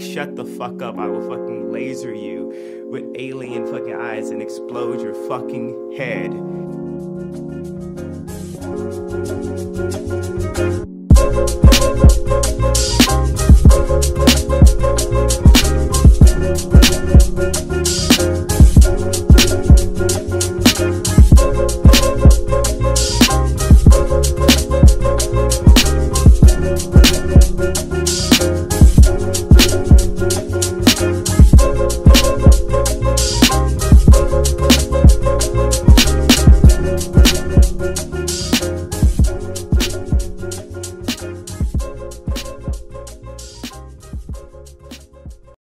Shut the fuck up. I will fucking laser you with alien fucking eyes and explode your fucking head.